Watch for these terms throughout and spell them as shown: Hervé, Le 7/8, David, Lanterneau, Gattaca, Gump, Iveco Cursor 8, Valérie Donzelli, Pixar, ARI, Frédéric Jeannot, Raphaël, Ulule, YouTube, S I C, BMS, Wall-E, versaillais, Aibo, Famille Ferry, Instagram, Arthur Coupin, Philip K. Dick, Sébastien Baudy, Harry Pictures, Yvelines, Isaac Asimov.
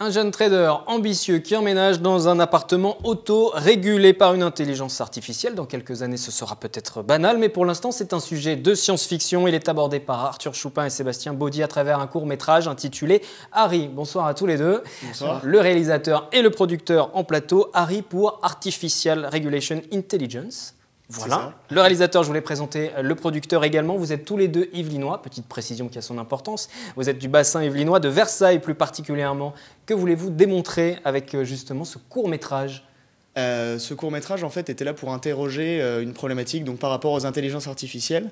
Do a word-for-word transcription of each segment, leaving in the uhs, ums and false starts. Un jeune trader ambitieux qui emménage dans un appartement auto-régulé par une intelligence artificielle. Dans quelques années, ce sera peut-être banal, mais pour l'instant, c'est un sujet de science-fiction. Il est abordé par Arthur Coupin et Sébastien Baudy à travers un court-métrage intitulé « ARI ». Bonsoir à tous les deux. Bonsoir. Le réalisateur et le producteur en plateau, ARI pour Artificial Regulation Intelligence. Voilà. Le réalisateur, je voulais présenter le producteur également. Vous êtes tous les deux yvelinois, petite précision qui a son importance. Vous êtes du bassin yvelinois, de Versailles plus particulièrement. Que voulez-vous démontrer avec justement ce court-métrage ? euh, Ce court-métrage, en fait, était là pour interroger euh, une problématique donc, par rapport aux intelligences artificielles.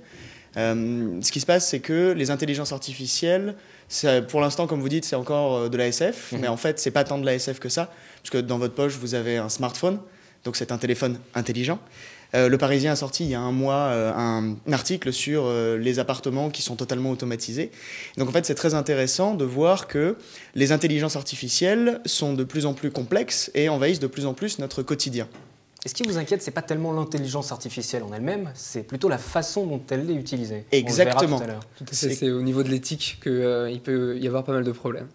Euh, ce qui se passe, c'est que les intelligences artificielles, pour l'instant, comme vous dites, c'est encore de la S F, mmh. mais en fait, c'est pas tant de la S F que ça, parce que dans votre poche, vous avez un smartphone, donc c'est un téléphone intelligent. Euh, le Parisien a sorti il y a un mois euh, un, un article sur euh, les appartements qui sont totalement automatisés. Donc en fait, c'est très intéressant de voir que les intelligences artificielles sont de plus en plus complexes et envahissent de plus en plus notre quotidien. Et ce qui vous inquiète, ce n'est pas tellement l'intelligence artificielle en elle-même, c'est plutôt la façon dont elle est utilisée. Exactement. On le verra tout à l'heure. C'est au niveau de l'éthique qu'il euh, peut y avoir pas mal de problèmes.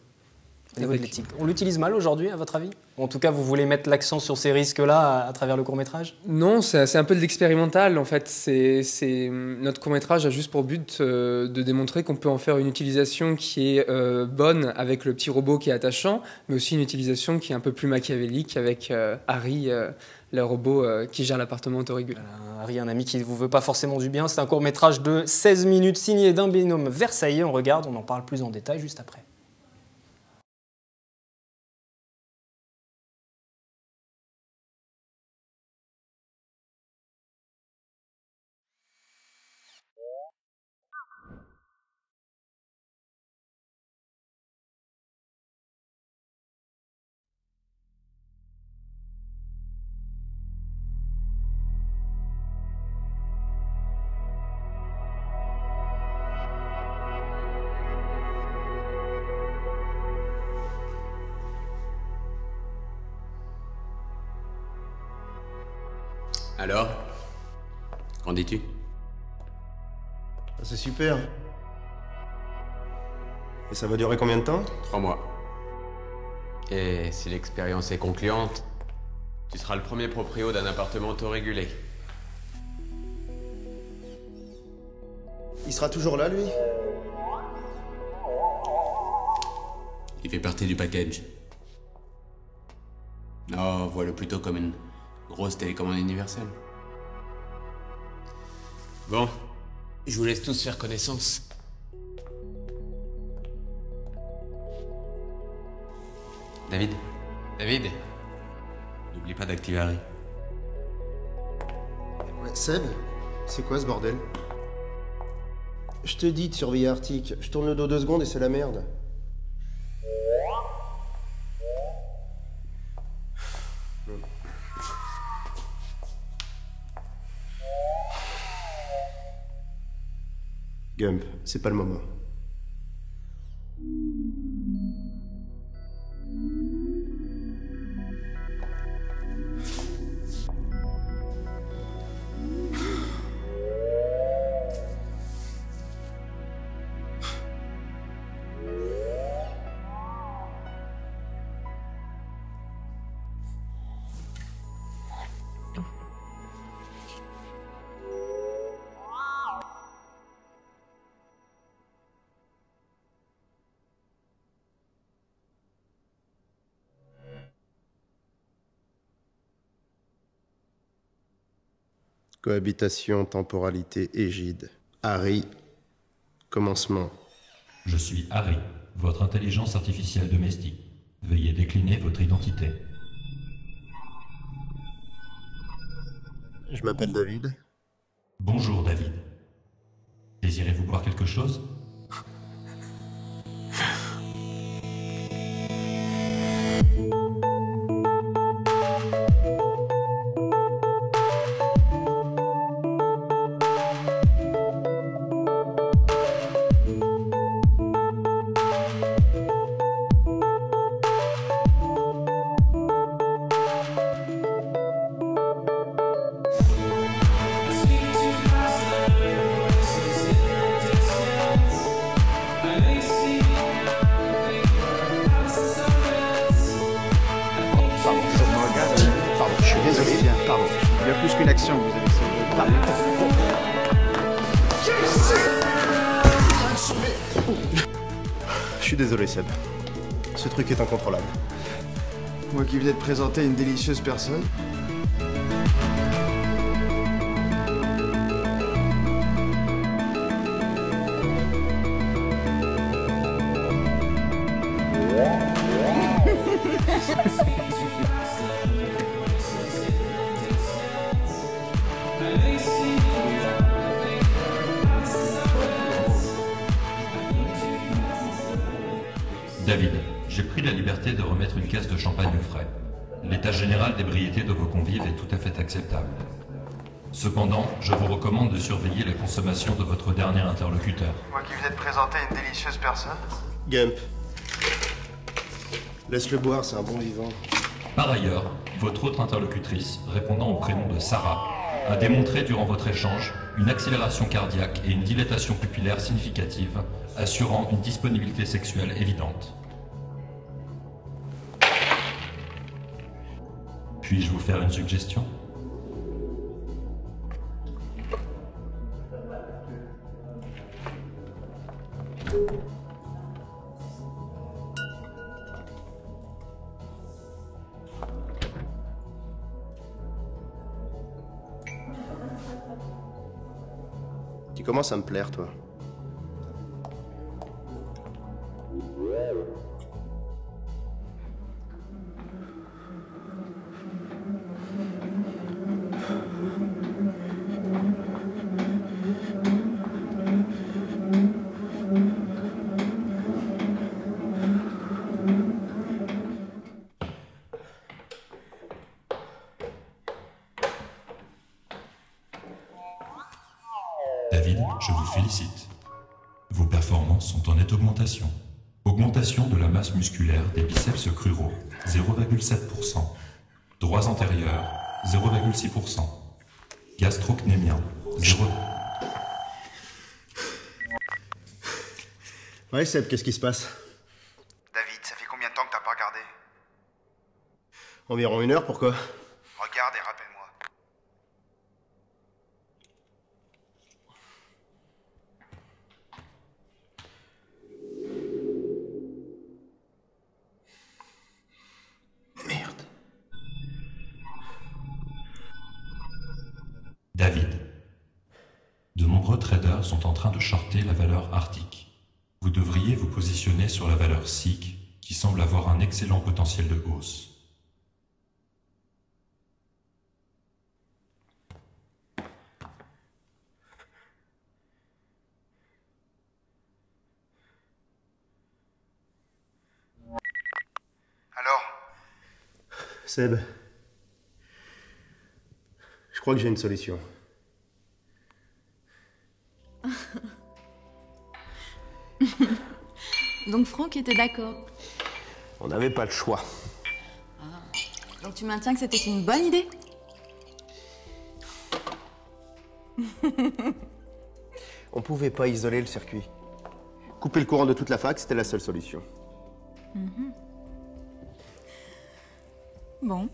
On l'utilise mal aujourd'hui, à votre avis? En tout cas, vous voulez mettre l'accent sur ces risques-là à, à travers le court-métrage? Non, c'est un peu de l'expérimental, en fait. C'est, c'est, notre court-métrage a juste pour but euh, de démontrer qu'on peut en faire une utilisation qui est euh, bonne avec le petit robot qui est attachant, mais aussi une utilisation qui est un peu plus machiavélique avec euh, Harry, euh, le robot euh, qui gère l'appartement autorégulé. Voilà, Harry, un ami qui ne vous veut pas forcément du bien. C'est un court-métrage de seize minutes signé d'un binôme versaillais. On regarde, on en parle plus en détail juste après. Alors, qu'en dis-tu? C'est super. Et ça va durer combien de temps? Trois mois. Et si l'expérience est concluante, tu seras le premier proprio d'un appartement autorégulé. Il sera toujours là, lui? Il fait partie du package. Oh, vois-le plutôt comme une... grosse télécommande universelle. Bon, je vous laisse tous faire connaissance. David, David, n'oublie pas d'activer Harry. Ouais, Seb, c'est quoi ce bordel? Je te dis de surveiller Arctic, je tourne le dos deux secondes et c'est la merde. Gump, c'est pas le moment. Cohabitation, temporalité, égide. Harry, commencement. Je suis Harry, votre intelligence artificielle domestique. Veuillez décliner votre identité. Je m'appelle David. Bonjour David. Désirez-vous boire quelque chose ? Désolé, bien, pardon. Il y a plus qu'une action que vous avez sauvée. Pardon. Je suis désolé, Seb. Ce truc est incontrôlable. Moi qui venais de présenter une délicieuse personne. David, j'ai pris la liberté de remettre une caisse de champagne au frais. L'état général d'ébriété de vos convives est tout à fait acceptable. Cependant, je vous recommande de surveiller la consommation de votre dernier interlocuteur. Moi qui venais de présenter une délicieuse personne. Gump. Laisse-le boire, c'est un bon vivant. Par ailleurs, votre autre interlocutrice, répondant au prénom de Sarah, a démontré durant votre échange une accélération cardiaque et une dilatation pupillaire significative, assurant une disponibilité sexuelle évidente. Puis-je vous faire une suggestion ? Tu commences à me plaire, toi. David, je vous félicite. Vos performances sont en nette augmentation. Augmentation de la masse musculaire des biceps cruraux, zéro virgule sept pour cent. Droits antérieurs, zéro virgule six pour cent. Gastrocnémien, zéro. Ouais, Seb, qu'est-ce qui se passe? David, ça fait combien de temps que t'as pas regardé? Environ une heure, pourquoi? Regarde et rappelle-moi. David, de nombreux traders sont en train de shorter la valeur Arctic. Vous devriez vous positionner sur la valeur S I C, qui semble avoir un excellent potentiel de hausse. Alors ? Seb ? Je crois que j'ai une solution. Donc Franck était d'accord. On n'avait pas le choix. Ah. Donc tu maintiens que c'était une bonne idée? On pouvait pas isoler le circuit. Couper le courant de toute la fac, c'était la seule solution. Mm-hmm. Bon.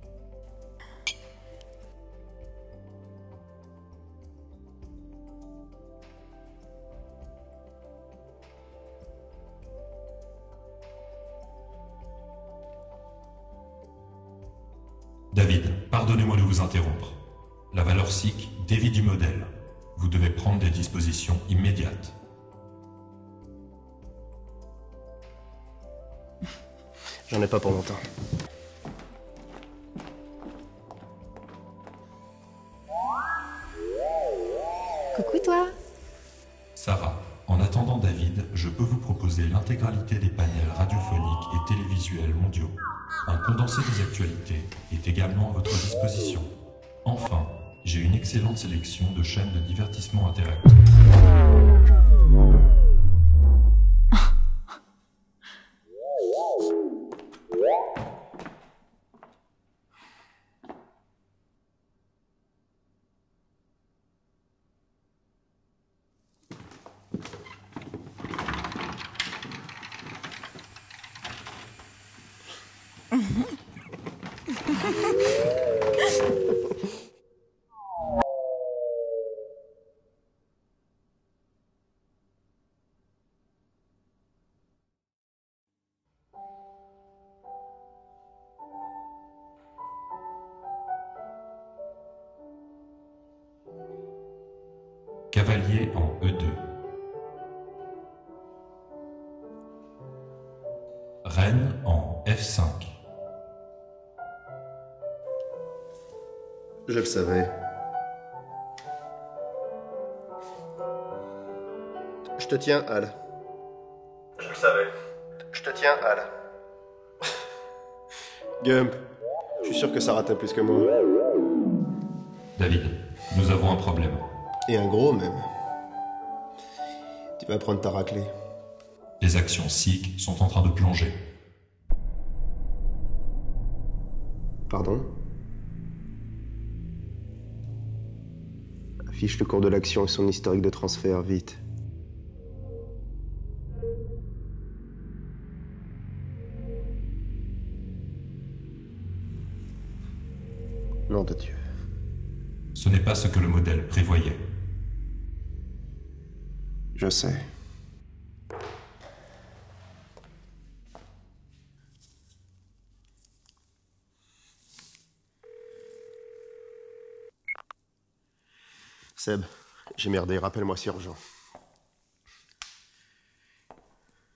David, pardonnez-moi de vous interrompre. La valeur S I C dévie du modèle. Vous devez prendre des dispositions immédiates. J'en ai pas pour longtemps. Coucou toi. Sarah, en attendant David, je peux vous proposer l'intégralité des panels radiophoniques et télévisuels mondiaux. Un condensé des actualités est également à votre disposition. Enfin, j'ai une excellente sélection de chaînes de divertissement interactif. Cavalier en E deux. Reine en F cinq. Je le savais. Je te tiens, Al. Je le savais. Je te tiens, Al. Gump, je suis sûr que ça rate plus que moi. David, nous avons un problème. Et un gros, même. Tu vas prendre ta raclée. Les actions S I C sont en train de plonger. Pardon ? Affiche le cours de l'action et son historique de transfert, vite. Nom de Dieu. Ce n'est pas ce que le modèle prévoyait. Je sais. Seb, j'ai merdé, rappelle-moi si urgent.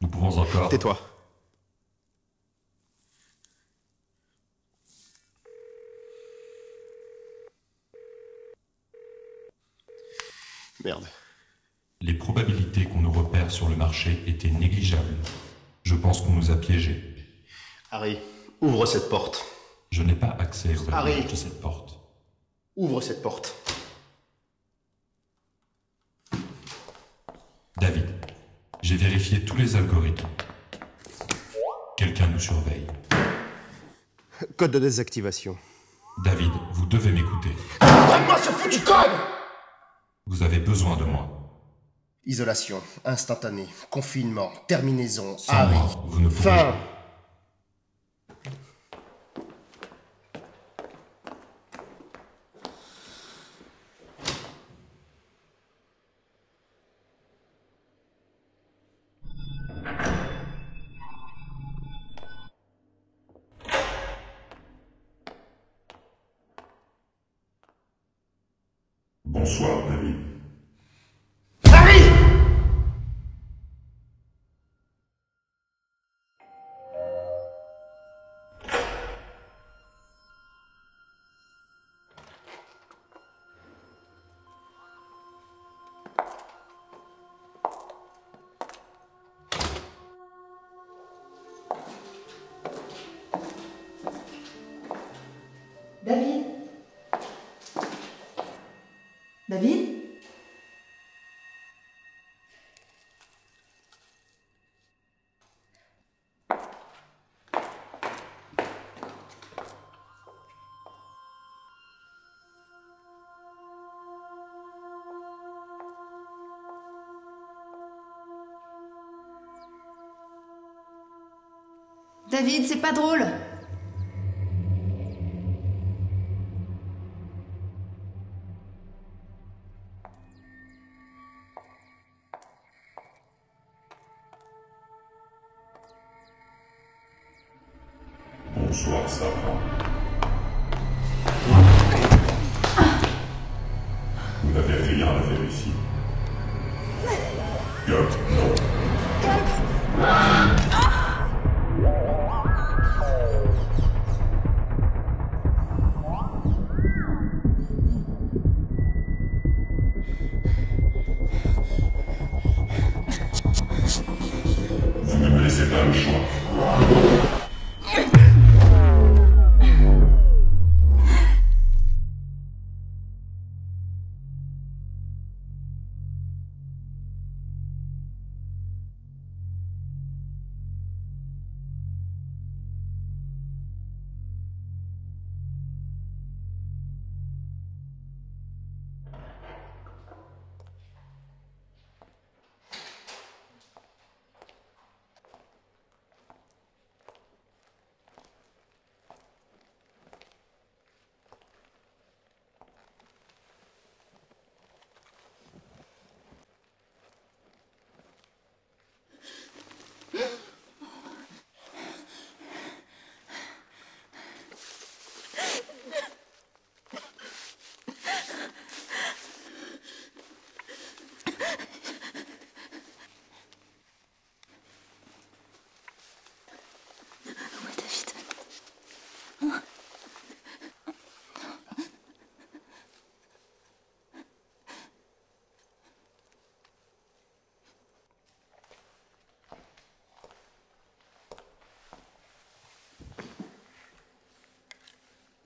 Nous pouvons encore... Tais-toi. Merde. Les probabilités qu'on nous repère sur le marché étaient négligeables. Je pense qu'on nous a piégés. Harry, ouvre cette porte. Je n'ai pas accès au verrouillage de cette porte. Ouvre cette porte. David, j'ai vérifié tous les algorithmes. Quelqu'un nous surveille. Code de désactivation. David, vous devez m'écouter. Donne-moi ce foutu code! Vous avez besoin de moi. Isolation, instantanée, confinement, terminaison, sans Harry, moi, vous ne pouvez... Fin. Bonsoir, David. Harry ! David ? David ? David, c'est pas drôle. Bonsoir, Sarah. Vous n'avez rien à faire ici. Gump, non. Vous ne me laissez pas le choix.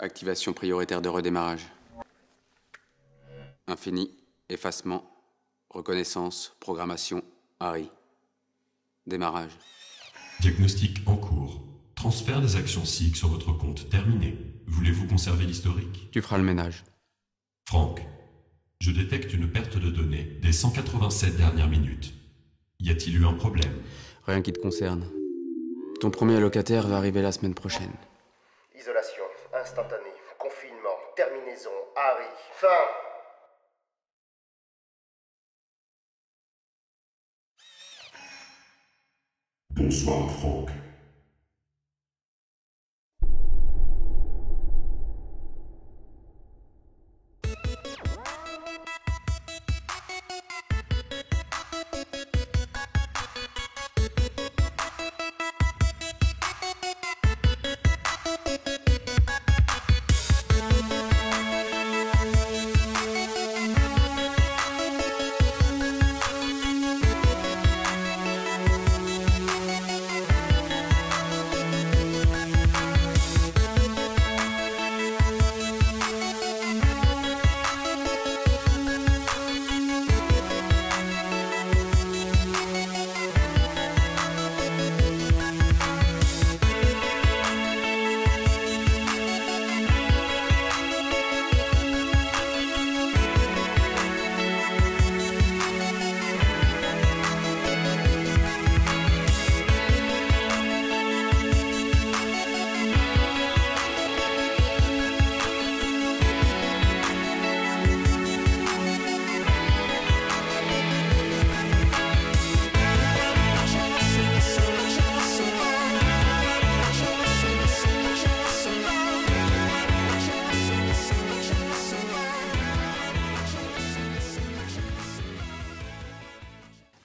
Activation prioritaire de redémarrage. Infini, effacement, reconnaissance, programmation, A R I. Démarrage. Diagnostic en cours. Transfert des actions S I C sur votre compte terminé. Voulez-vous conserver l'historique? Tu feras le ménage. Franck, je détecte une perte de données des cent quatre-vingt-sept dernières minutes. Y a-t-il eu un problème? Rien qui te concerne. Ton premier allocataire va arriver la semaine prochaine. Isolation, instantanée, confinement, terminaison, Harry, fin. Bonsoir, Franck.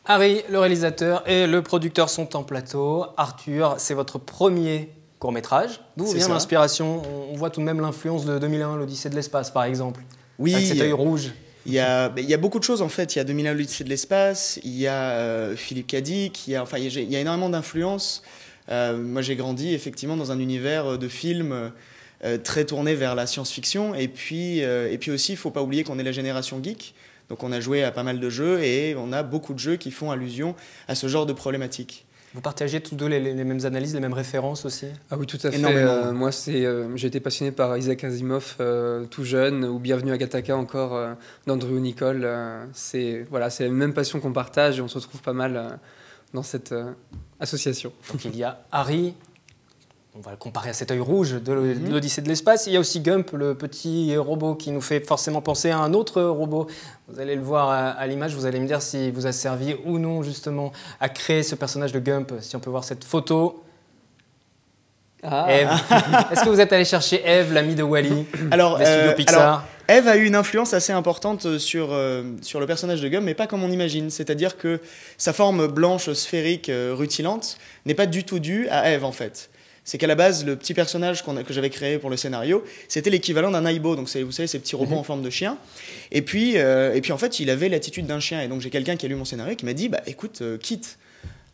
Harry, le réalisateur, et le producteur sont en plateau. Arthur, c'est votre premier court-métrage. D'où vient l'inspiration? On voit tout de même l'influence de deux mille un, l'Odyssée de l'espace, par exemple. Oui. Avec cet œil rouge. Il y a, il y a beaucoup de choses, en fait. Il y a deux mille un, l'Odyssée de l'espace, il y a euh, Philip K. Dick, il y a, enfin, il y a, il y a énormément d'influences. Euh, moi, j'ai grandi, effectivement, dans un univers de films euh, très tourné vers la science-fiction. Et puis, euh, et puis aussi, il ne faut pas oublier qu'on est la génération geek. Donc on a joué à pas mal de jeux et on a beaucoup de jeux qui font allusion à ce genre de problématiques. Vous partagez tous deux les, les mêmes analyses, les mêmes références aussi? Ah oui, tout à fait. Euh, moi, euh, j'ai été passionné par Isaac Asimov euh, tout jeune, ou Bienvenue à Gattaca encore, euh, d'Andrew Niccol. Euh, c'est voilà, la même passion qu'on partage et on se retrouve pas mal euh, dans cette euh, association. Donc il y a Harry, on va le comparer à cet œil rouge de l'Odyssée de l'espace. Il y a aussi Gump, le petit robot qui nous fait forcément penser à un autre robot. Vous allez le voir à l'image, vous allez me dire s'il vous a servi ou non justement à créer ce personnage de Gump. Si on peut voir cette photo. Ah. Est-ce que vous êtes allé chercher Eve, l'amie de Wall-E, alors, des studios euh, Pixar? Alors, Eve a eu une influence assez importante sur, euh, sur le personnage de Gump, mais pas comme on imagine. C'est-à-dire que sa forme blanche, sphérique, euh, rutilante n'est pas du tout due à Eve en fait. C'est qu'à la base, le petit personnage qu'on a, que j'avais créé pour le scénario, c'était l'équivalent d'un Aibo, donc vous savez, ces petits robots en forme de chien. Et puis, euh, et puis en fait, il avait l'attitude d'un chien. Et donc j'ai quelqu'un qui a lu mon scénario qui m'a dit, bah écoute, euh, quitte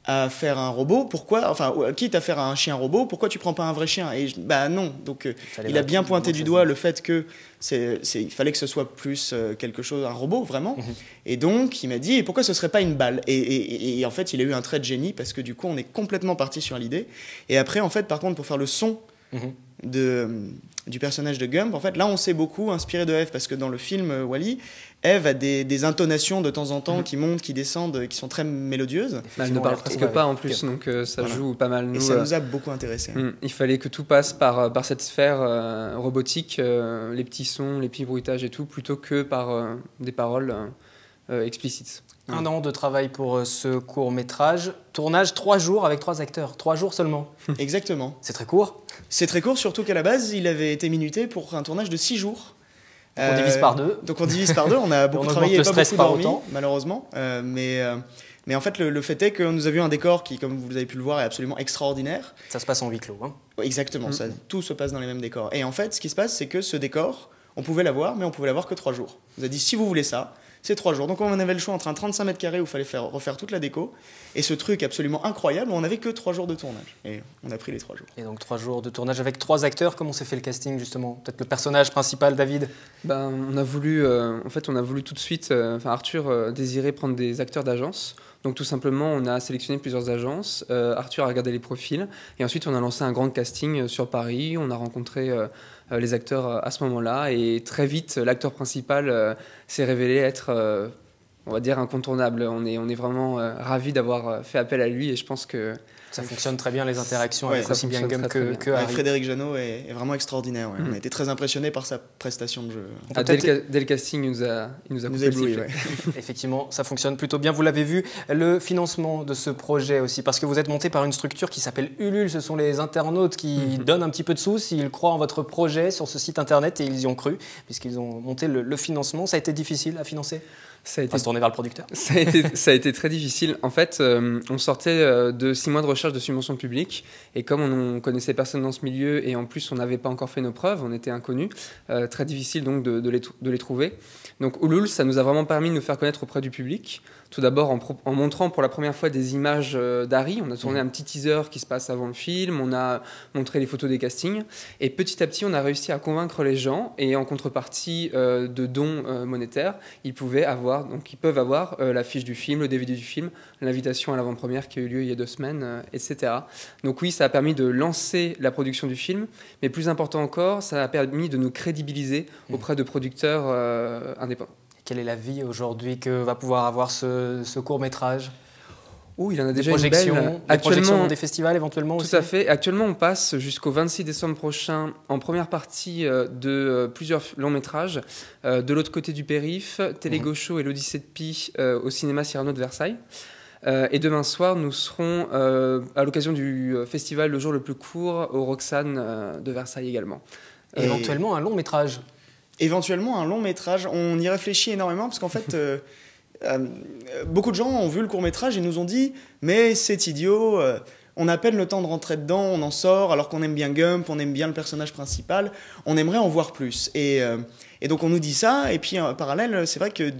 à faire un robot, pourquoi, enfin, quitte à faire un chien robot, pourquoi tu prends pas un vrai chien? Et je, bah non. Donc euh, il a bien pointé du doigt le fait que c'est, c'est, il fallait que ce soit plus euh, quelque chose, un robot vraiment. Mm-hmm. Et donc il m'a dit, pourquoi ce serait pas une balle? et, et, et, et en fait il a eu un trait de génie parce que du coup on est complètement parti sur l'idée. Et après en fait par contre pour faire le son mm-hmm. de, du personnage de Gump, en fait là on s'est beaucoup inspiré de Eve parce que dans le film euh, Wall-E, Eve a des, des intonations de temps en temps mmh. qui montent, qui descendent, qui sont très mélodieuses. Elle ne parle presque pas en plus, donc euh, ça voilà. joue pas mal. Nous, et ça nous a beaucoup intéressés. Euh, il fallait que tout passe par, par cette sphère euh, robotique, euh, les petits sons, les petits bruitages et tout, plutôt que par euh, des paroles euh, explicites. Mmh. Un an de travail pour euh, ce court-métrage. Tournage, trois jours avec trois acteurs. Trois jours seulement. Exactement. C'est très court. C'est très court, surtout qu'à la base, il avait été minuté pour un tournage de six jours. Donc on divise par deux. Euh, donc on divise par deux, on a beaucoup on travaillé et pas beaucoup dormi, malheureusement. Euh, mais, euh, mais en fait, le, le fait est que nous avions un décor qui, comme vous avez pu le voir, est absolument extraordinaire. Ça se passe en huis clos. Hein. Exactement, mmh. ça, tout se passe dans les mêmes décors. Et en fait, ce qui se passe, c'est que ce décor, on pouvait l'avoir, mais on pouvait l'avoir que trois jours. On nous a dit, si vous voulez ça, c'est trois jours. Donc on avait le choix entre un trente-cinq mètres carrés où il fallait faire, refaire toute la déco et ce truc absolument incroyable où on n'avait que trois jours de tournage. Et on a pris les trois jours. Et donc trois jours de tournage avec trois acteurs. Comment s'est fait le casting justement? Peut-être le personnage principal, David? Ben, on a voulu, euh, en fait, on a voulu tout de suite, euh, enfin Arthur euh, désirait prendre des acteurs d'agence. Donc tout simplement, on a sélectionné plusieurs agences, euh, Arthur a regardé les profils, et ensuite on a lancé un grand casting sur Paris, on a rencontré euh, les acteurs à ce moment-là, et très vite, l'acteur principal euh, s'est révélé être, euh, on va dire, incontournable. On est, on est vraiment euh, ravis d'avoir fait appel à lui, et je pense que... Ça fonctionne très bien, les interactions, ouais, avec aussi bien Gump que, que Harry. Ouais, Frédéric Jeannot est, est vraiment extraordinaire. Ouais. Mm-hmm. On a été très impressionnés par sa prestation de jeu. Ah, dès, le, dès le casting, il nous a, il nous a, nous a ébloui. Ouais. Effectivement, ça fonctionne plutôt bien. Vous l'avez vu, le financement de ce projet aussi, parce que vous êtes monté par une structure qui s'appelle Ulule. Ce sont les internautes qui mm-hmm. donnent un petit peu de sous s'ils croient en votre projet sur ce site internet, et ils y ont cru, puisqu'ils ont monté le, le financement. Ça a été difficile à financer? Ça a été, on va se tourner vers le producteur. Ça a été, ça a été très difficile. En fait, euh, on sortait de six mois de recherche de subventions publiques, et comme on ne connaissait personne dans ce milieu, et en plus on n'avait pas encore fait nos preuves, on était inconnus, euh, très difficile donc de, de, les, de les trouver. Donc Ulule, ça nous a vraiment permis de nous faire connaître auprès du public. Tout d'abord en, en montrant pour la première fois des images d'Ari. On a tourné un petit teaser qui se passe avant le film, on a montré les photos des castings, et petit à petit on a réussi à convaincre les gens, et en contrepartie euh, de dons euh, monétaires, ils pouvaient avoir Donc ils peuvent avoir euh, la fiche du film, le D V D du film, l'invitation à l'avant-première qui a eu lieu il y a deux semaines, euh, et cetera. Donc oui, ça a permis de lancer la production du film, mais plus important encore, ça a permis de nous crédibiliser auprès de producteurs euh, indépendants. Quelle est la vie aujourd'hui que va pouvoir avoir ce, ce court-métrage? Ouh, il en a déjà une belle. Actuellement, des projections, des festivals éventuellement aussi. Tout à fait. Actuellement, on passe jusqu'au vingt-six décembre prochain en première partie de plusieurs longs métrages. De l'autre côté du périph', Télé Gaucho et l'Odyssée de Pi au cinéma Cyrano de Versailles. Et demain soir, nous serons à l'occasion du festival Le Jour le plus court au Roxane de Versailles également. Et éventuellement un long métrage. Éventuellement un long métrage. On y réfléchit énormément parce qu'en fait... Euh, beaucoup de gens ont vu le court-métrage et nous ont dit « mais c'est idiot, euh, on a à peine le temps de rentrer dedans, on en sort alors qu'on aime bien Gump, on aime bien le personnage principal, on aimerait en voir plus ». Et, euh, et donc on nous dit ça, et puis en parallèle, c'est vrai que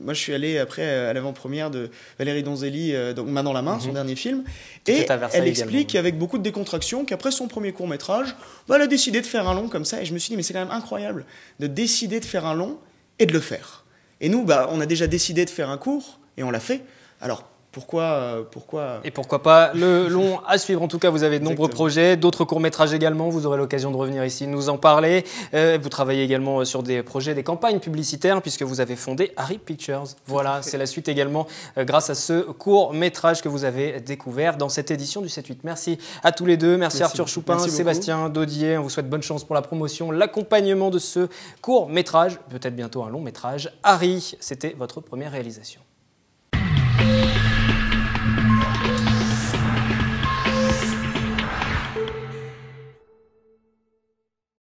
moi je suis allé après à l'avant-première de Valérie Donzelli, euh, dans « Main dans la main », mm-hmm. son dernier film, et elle explique avec beaucoup de décontraction qu'après son premier court-métrage, bah, elle a décidé de faire un long comme ça, et je me suis dit « mais c'est quand même incroyable de décider de faire un long et de le faire ». Et nous, bah, on a déjà décidé de faire un court, et on l'a fait. Alors, pourquoi, euh, pourquoi... Et pourquoi pas le long à suivre. En tout cas, vous avez de Exactement. nombreux projets, d'autres courts-métrages également. Vous aurez l'occasion de revenir ici nous en parler. Euh, vous travaillez également sur des projets, des campagnes publicitaires, puisque vous avez fondé Harry Pictures. Voilà, c'est la suite également euh, grâce à ce court-métrage que vous avez découvert dans cette édition du sept huit. Merci à tous les deux. Merci, Merci. Arthur Coupin, Merci Sébastien Baudy. On vous souhaite bonne chance pour la promotion, l'accompagnement de ce court-métrage, peut-être bientôt un long-métrage. Harry, c'était votre première réalisation.